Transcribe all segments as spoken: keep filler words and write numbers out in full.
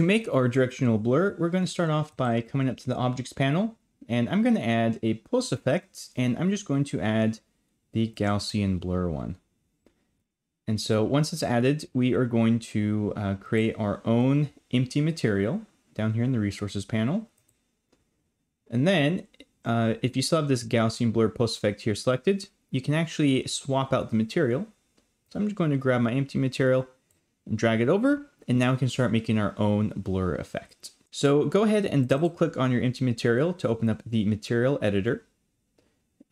To make our directional blur, we're going to start off by coming up to the objects panel, and I'm going to add a pulse effect, and I'm just going to add the Gaussian blur one. And so once it's added, we are going to uh, create our own empty material down here in the resources panel. And then uh, if you still have this Gaussian blur pulse effect here selected, you can actually swap out the material. So I'm just going to grab my empty material and drag it over. And now we can start making our own blur effect. So go ahead and double click on your empty material to open up the material editor.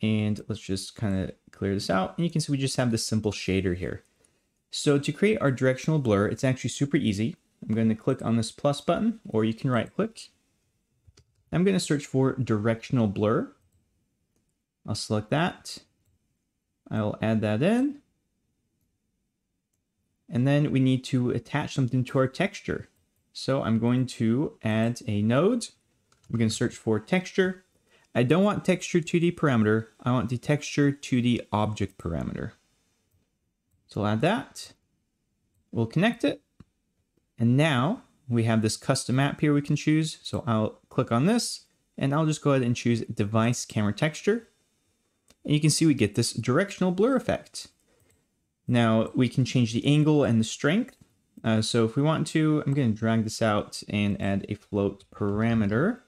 And let's just kind of clear this out. And you can see we just have this simple shader here. So to create our directional blur, it's actually super easy. I'm going to click on this plus button, or you can right click. I'm going to search for directional blur. I'll select that. I'll add that in. And then we need to attach something to our texture. So I'm going to add a node. We're going to search for texture. I don't want texture two D parameter. I want the texture two D object parameter. So I'll add that. We'll connect it. And now we have this custom map here we can choose. So I'll click on this and I'll just go ahead and choose device camera texture. And you can see we get this directional blur effect. Now we can change the angle and the strength. Uh, so if we want to, I'm going to drag this out and add a float parameter.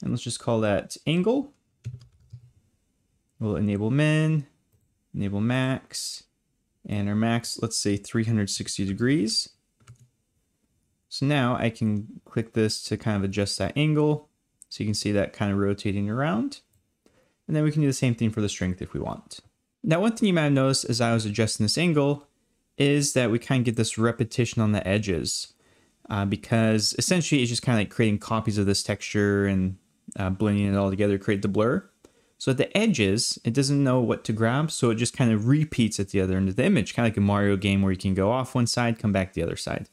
And let's just call that angle. We'll enable min, enable max, and our max, let's say three hundred sixty degrees. So now I can click this to kind of adjust that angle. So you can see that kind of rotating around. And then we can do the same thing for the strength if we want. Now, one thing you might have noticed as I was adjusting this angle is that we kind of get this repetition on the edges. Uh, because essentially it's just kind of like creating copies of this texture and uh, blending it all together to create the blur. So at the edges, it doesn't know what to grab, so it just kind of repeats at the other end of the image, kind of like a Mario game where you can go off one side, come back the other side.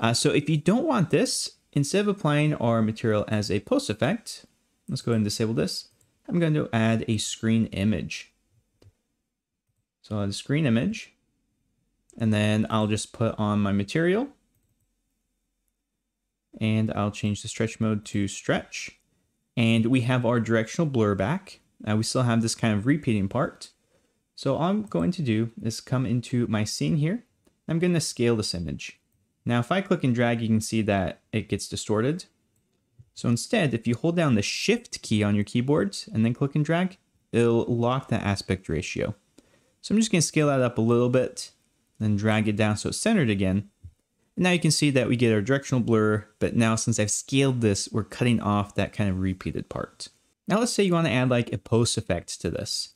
Uh, so if you don't want this, instead of applying our material as a post effect, let's go ahead and disable this. I'm going to add a screen image. So I'll add a screen image, and then I'll just put on my material. And I'll change the stretch mode to stretch. And we have our directional blur back. Uh, we still have this kind of repeating part. So all I'm going to do is come into my scene here. I'm going to scale this image. Now, if I click and drag, you can see that it gets distorted. So instead, if you hold down the shift key on your keyboard and then click and drag, it'll lock that aspect ratio. So I'm just going to scale that up a little bit, then drag it down so it's centered again. Now you can see that we get our directional blur, but now since I've scaled this, we're cutting off that kind of repeated part. Now let's say you want to add like a post effect to this.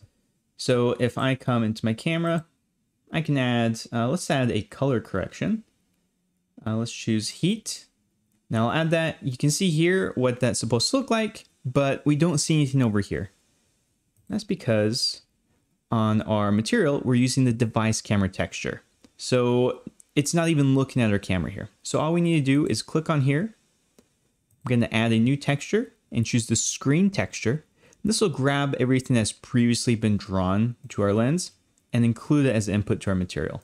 So if I come into my camera, I can add, uh, let's add a color correction. Uh, let's choose heat. Now I'll add that. You can see here what that's supposed to look like, but we don't see anything over here. That's because on our material, we're using the device camera texture. So it's not even looking at our camera here. So all we need to do is click on here. I'm going to add a new texture and choose the screen texture. This will grab everything that's previously been drawn to our lens and include it as input to our material.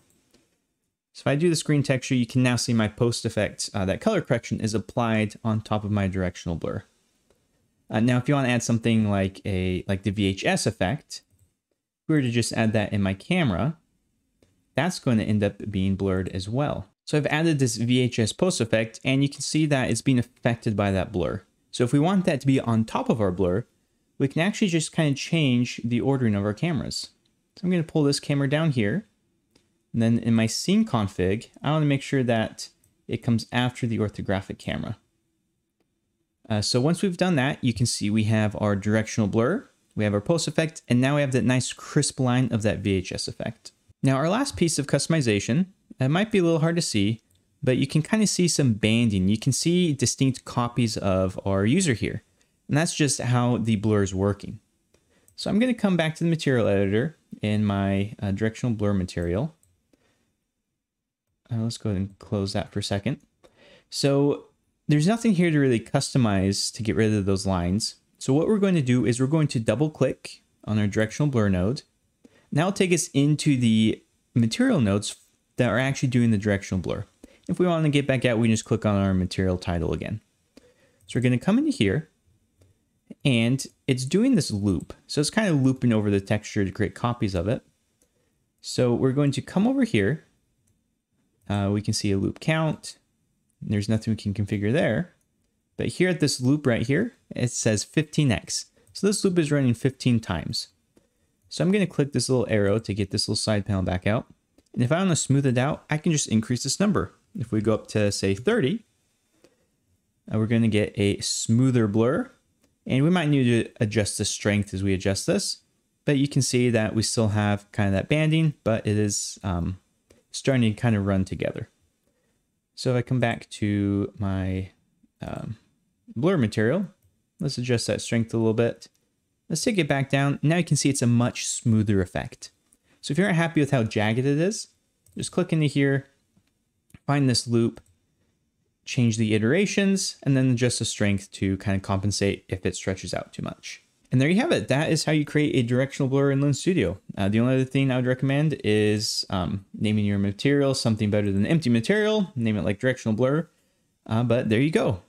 So if I do the screen texture, you can now see my post effect, uh, that color correction is applied on top of my directional blur. Uh, now, if you want to add something like a, like the V H S effect, if we were to just add that in my camera, that's going to end up being blurred as well. So I've added this V H S post effect, and you can see that it's being affected by that blur. So if we want that to be on top of our blur, we can actually just kind of change the ordering of our cameras. So I'm going to pull this camera down here. And then in my scene config, I want to make sure that it comes after the orthographic camera. Uh, so once we've done that, you can see we have our directional blur, we have our post effect, and now we have that nice crisp line of that V H S effect. Now our last piece of customization, it might be a little hard to see, but you can kind of see some banding. You can see distinct copies of our user here. And that's just how the blur is working. So I'm going to come back to the material editor in my uh, directional blur material. Uh, let's go ahead and close that for a second. So there's nothing here to really customize to get rid of those lines. So what we're going to do is we're going to double click on our directional blur node. Now it'll take us into the material nodes that are actually doing the directional blur. If we want to get back out, we just click on our material title again. So we're going to come into here and it's doing this loop. So it's kind of looping over the texture to create copies of it. So we're going to come over here. Uh, we can see a loop count. There's nothing we can configure there. But here at this loop right here, it says fifteen x. So this loop is running fifteen times. So I'm going to click this little arrow to get this little side panel back out. And if I want to smooth it out, I can just increase this number. If we go up to say thirty, uh, we're going to get a smoother blur. And we might need to adjust the strength as we adjust this. But you can see that we still have kind of that banding, but it is um, starting to kind of run together. So if I come back to my um, blur material, let's adjust that strength a little bit. Let's take it back down. Now you can see it's a much smoother effect. So if you're not happy with how jagged it is, just click into here, find this loop, change the iterations, and then adjust the strength to kind of compensate if it stretches out too much. And there you have it. That is how you create a directional blur in Lens Studio. Uh, the only other thing I would recommend is um, naming your material something better than empty material. Name it like directional blur. Uh, but there you go.